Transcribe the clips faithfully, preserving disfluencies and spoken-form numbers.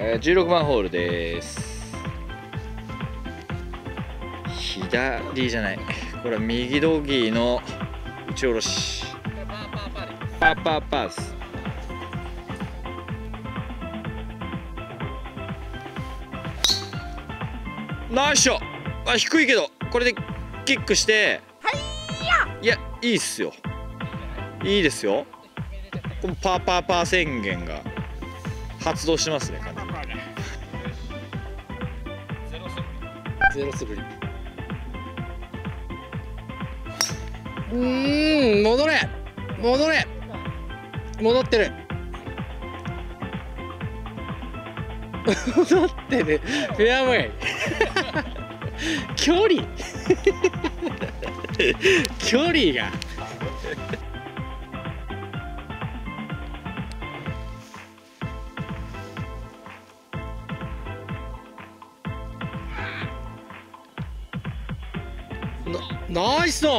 えー、じゅうろくばんホールです。左じゃない、これは右ドギーの打ち下ろし、パーパーパース。ナイスショット。あ、低いけどこれでキックして、いや、いいっすよ、いいですよ。このパーパーパー宣言が発動してますね。完全にゼロスプリット。うーん、戻れ戻れ、戻ってる戻ってる、フェアウェイ距離距離がナイスだ。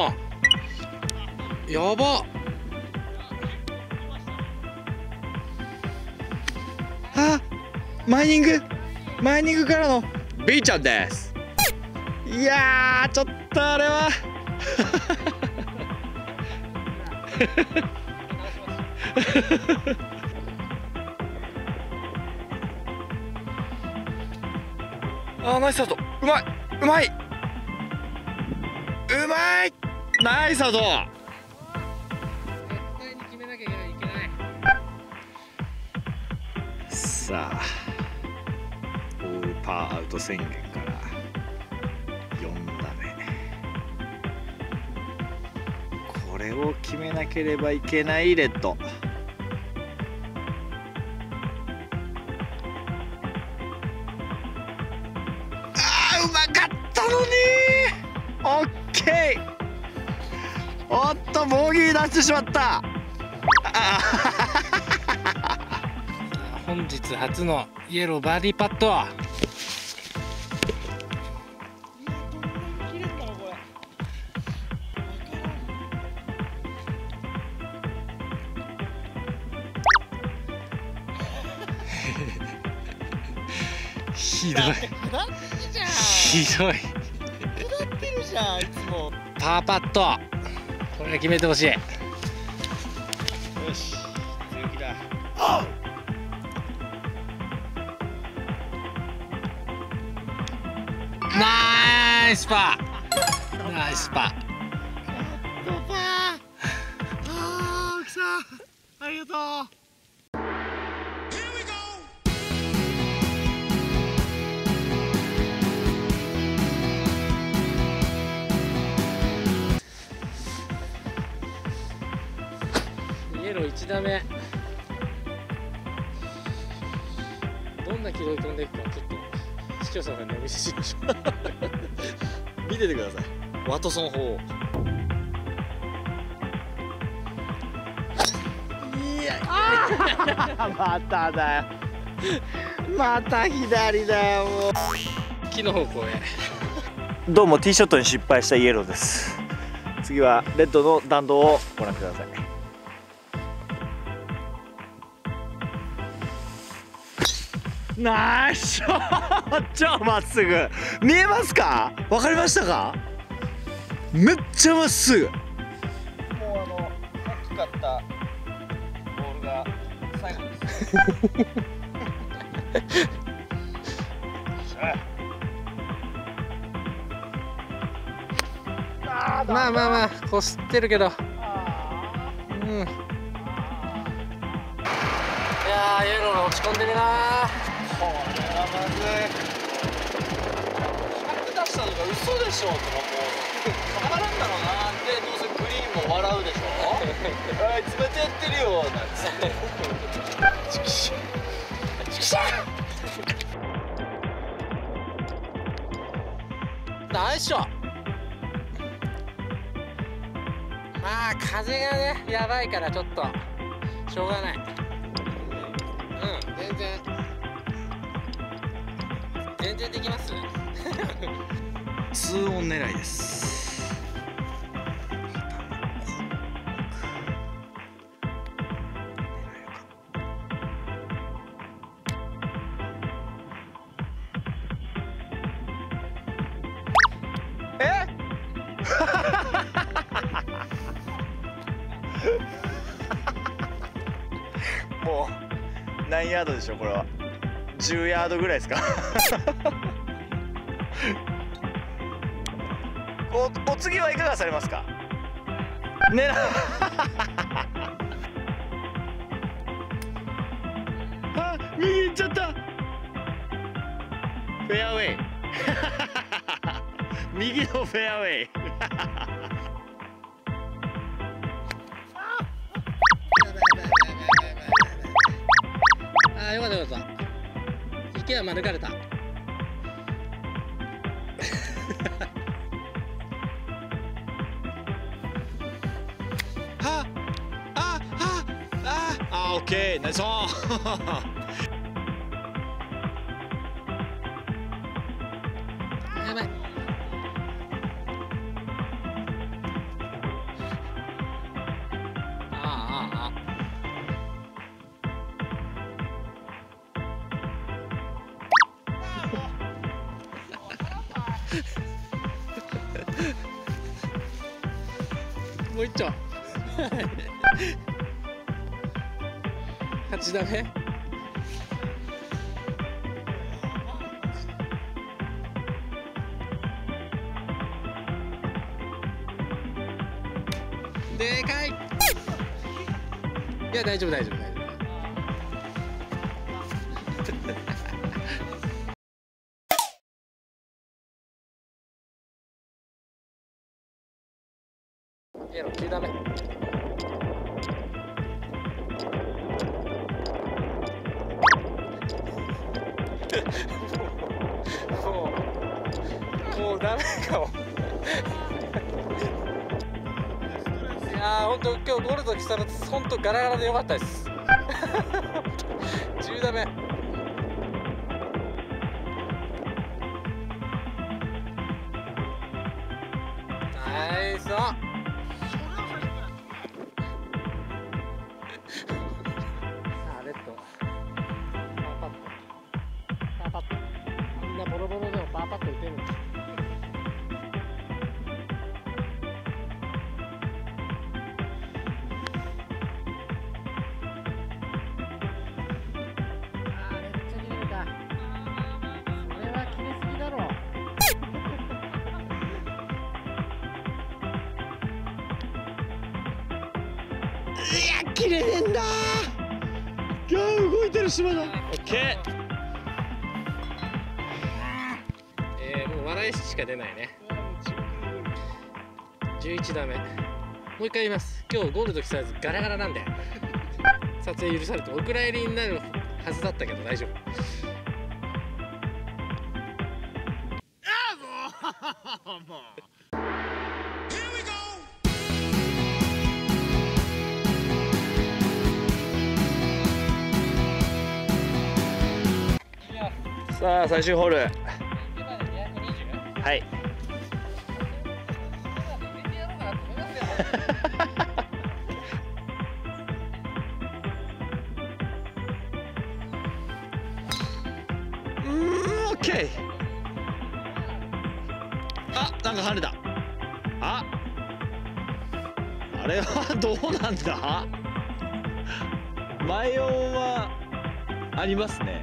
やばあ、マイニングマイニングからの B ちゃんです。いやー、ちょっとあれはあー、ナイスサード、うまいうまいうまい、ナイスサード。絶対に決めなきゃいけない。さあ、オールパーアウト宣言からこれを決めなければいけないレッド。あー、うまかったのにー。オッケー。おっと、ボギー出してしまった。あ本日初のイエローバーディーパット。ひどいひどい、下ってるじゃん、いつも。パーパット、これ決めてほしい。よし、強気だ。ナイスパー、ナイスパー。あー、きさん、ありがとう。いちだめどんな軌道で飛んでいくか、ちょっと視聴者さんにお見せしましょう見ててください、ワトソン砲。いやまただよまた左だよ、もう木の方向へ。どうもティーショットに失敗したイエローです。次はレッドの弾道をご覧ください。ナイスショット。超まっすぐ見えますか、わかりましたか。めっちゃまっすぐ。もうあのさっき買ったボールが最後ですあ、まあまあまあこすってるけど、うん、いやー、イエローが落ち込んでるなー。これはまずい。ひゃく出したのが嘘でしょとか、もうたまらんだろうなーって。どうせグリーンも笑うでしょあいつまたやってるよなんつってチキシャチキシャナイスショット。まあ風がね、やばいからちょっとしょうがない。うん、全然全然できますツーオン狙いです。何ヤードでしょう、これはじゅうヤードぐらいですか。お, お次はいかがされますかね。あ、右行っちゃった。フェアウェイ。右のフェアウェイ。あ、よかったよかった。池は免れた。オッケー、ナイスオン。やばい。ああああ。もう一丁。はちだめ。でかい。いや、大丈夫大丈夫大丈夫。エロきゅうだめ。もう、もうダメかも。いやー、ほんと今日ゴルド木更津ほんとガラガラでよかったです。じゅうだめ。ナイスオン。ボロボロでもパーパッと打てる。あー、めっちゃ切れるか。それは切れすぎだろ。いや、切れねえんだー。いやー、動いてる島だ。オッケー。笑いしか出ないね。じゅういちだめ。もう一回言います。今日ゴールド木更津ガラガラなんで。撮影許されてお蔵入りになるはずだったけど大丈夫。ああ、もうもうさあ最終ホール。はい。うん、オッケー。あ、なんか跳ねた。あ、あれはどうなんだ。前音はありますね。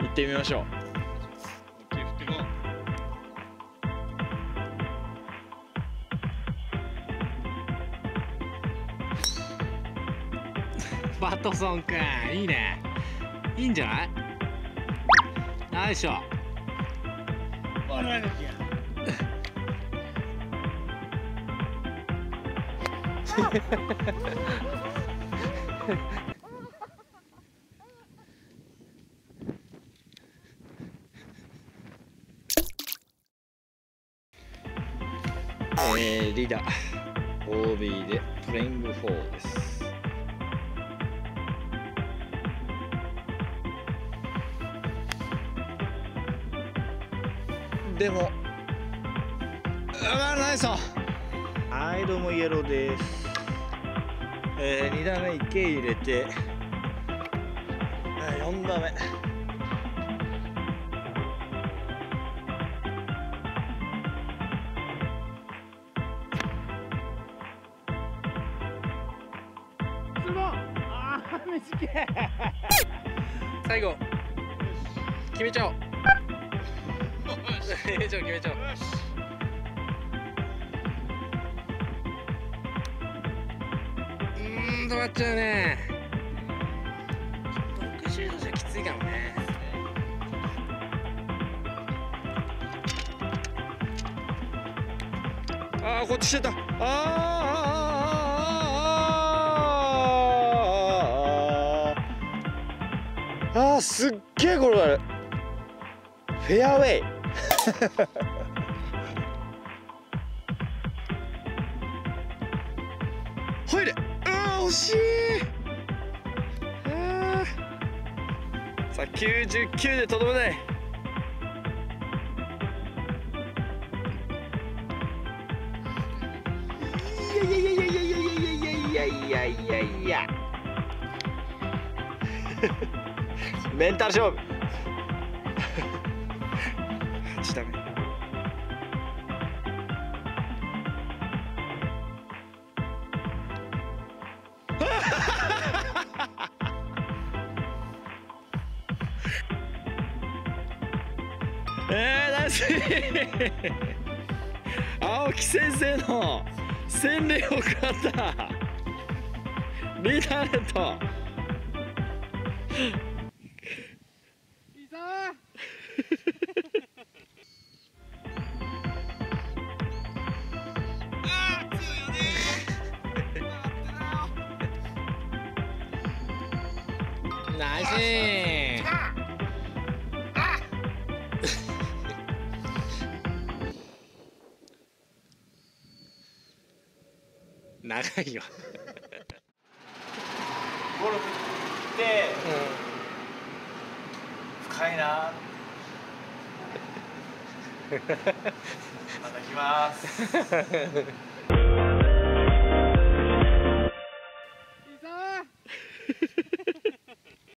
行ってみましょう。バトソンくん、いいね。いいんじゃない。ないでしょ。えー、リーダー オービー でプレイングフォーです。でも、あー、ナイスオン。はい、どうもイエローです。えー、にだめ池入れて、えー、よんだめ。すごい。あー、めっち最後決めちゃおう。決めちゃおう決めちゃおう。うーん、止まっちゃうね。ろくじゅうどじゃきついかもね。ああ、こっちしてた。ああ。あー、すっげえ転がる。フェアウェイ。入れ。ああ、惜しい。ああ。さあ、きゅうじゅうきゅうでとどめない。いやいやいやいやいやいやいやいや。メンタル勝負。はちダメ。えー、ナイス。青木先生の洗礼を食らったリーダーネット。ナイス。長いよ。ゴルフって、うん、深いな。また来ます。